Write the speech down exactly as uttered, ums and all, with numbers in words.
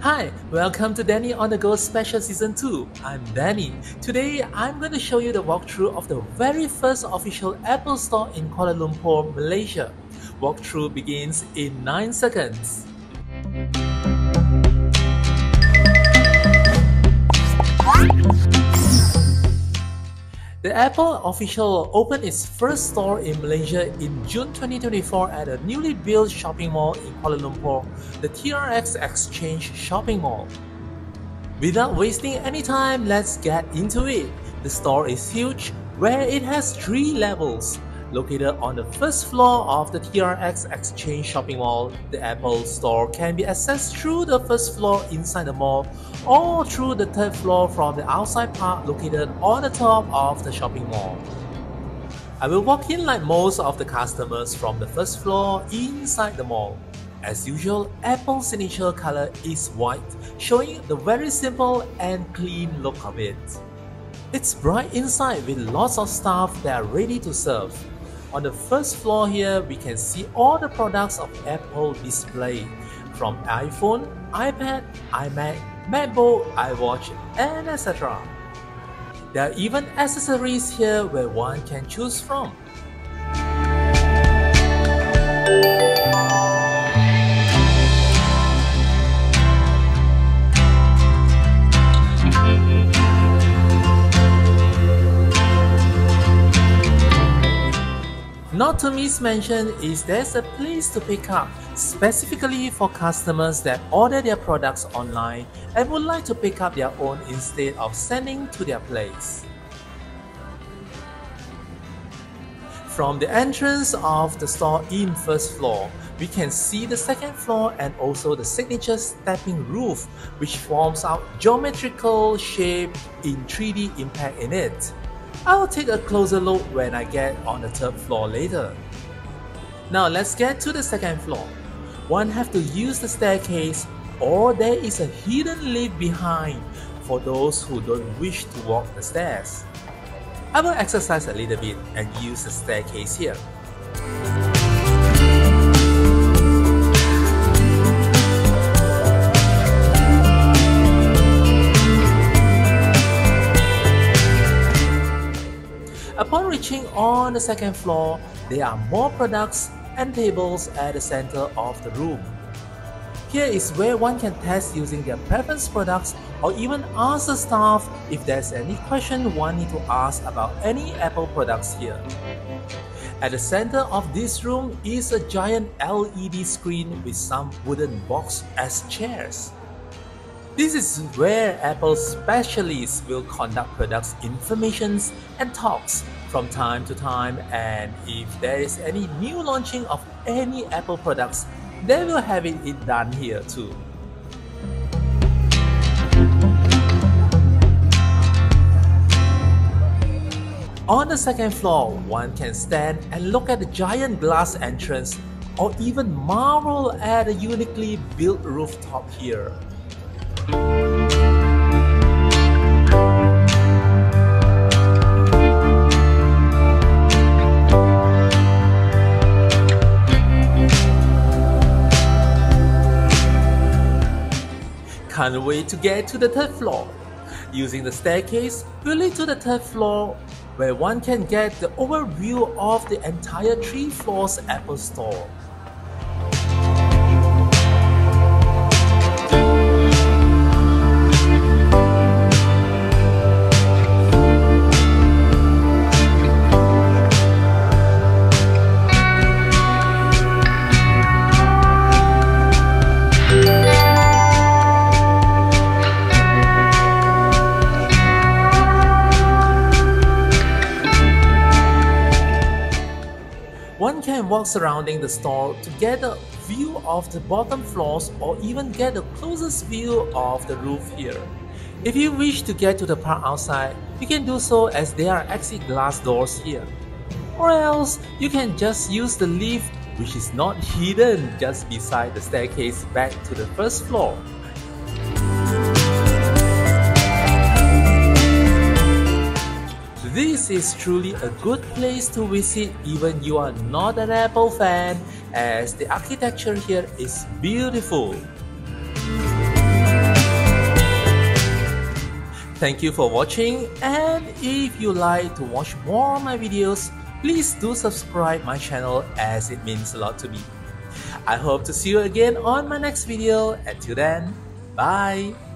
Hi, welcome to Danny On The Go Special Season two. I'm Danny. Today, I'm going to show you the walkthrough of the very first official Apple store in Kuala Lumpur, Malaysia. Walkthrough begins in nine seconds. The Apple official opened its first store in Malaysia in June twenty twenty-four at a newly built shopping mall in Kuala Lumpur, the T R X Exchange Shopping Mall. Without wasting any time, let's get into it. The store is huge, where it has three levels. Located on the first floor of the T R X Exchange Shopping Mall, the Apple store can be accessed through the first floor inside the mall or through the third floor from the outside part located on the top of the shopping mall. I will walk in like most of the customers from the first floor inside the mall. As usual, Apple's signature color is white, showing the very simple and clean look of it. It's bright inside with lots of stuff that are ready to serve. On the first floor here, we can see all the products of Apple display, from iPhone, iPad, iMac, MacBook, iWatch, and et cetera. There are even accessories here where one can choose from. Not to miss mention is there's a place to pick up specifically for customers that order their products online and would like to pick up their own instead of sending to their place. From the entrance of the store in first floor, we can see the second floor and also the signature stepping roof, which forms out geometrical shape in three D impact in it. I'll take a closer look when I get on the third floor later. Now let's get to the second floor. One have to use the staircase or there is a hidden lift behind for those who don't wish to walk the stairs. I will exercise a little bit and use the staircase here. Upon reaching on the second floor, there are more products and tables at the center of the room. Here is where one can test using their preference products or even ask the staff if there's any question one needs to ask about any Apple products here. At the center of this room is a giant L E D screen with some wooden box as chairs. This is where Apple specialists will conduct products informations and talks from time to time, and if there is any new launching of any Apple products, they will have it done here too. On the second floor, one can stand and look at the giant glass entrance or even marvel at the uniquely built rooftop here. Can't wait to get to the third floor. Using the staircase will lead to the third floor where one can get the overview of the entire three floors Apple store. One can walk surrounding the store to get a view of the bottom floors or even get the closest view of the roof here. If you wish to get to the part outside, you can do so as there are exit glass doors here. Or else, you can just use the lift, which is not hidden just beside the staircase back to the first floor. This is truly a good place to visit even you are not an Apple fan, as the architecture here is beautiful. Thank you for watching, and if you like to watch more of my videos, please do subscribe my channel as it means a lot to me. I hope to see you again on my next video. Until then, bye!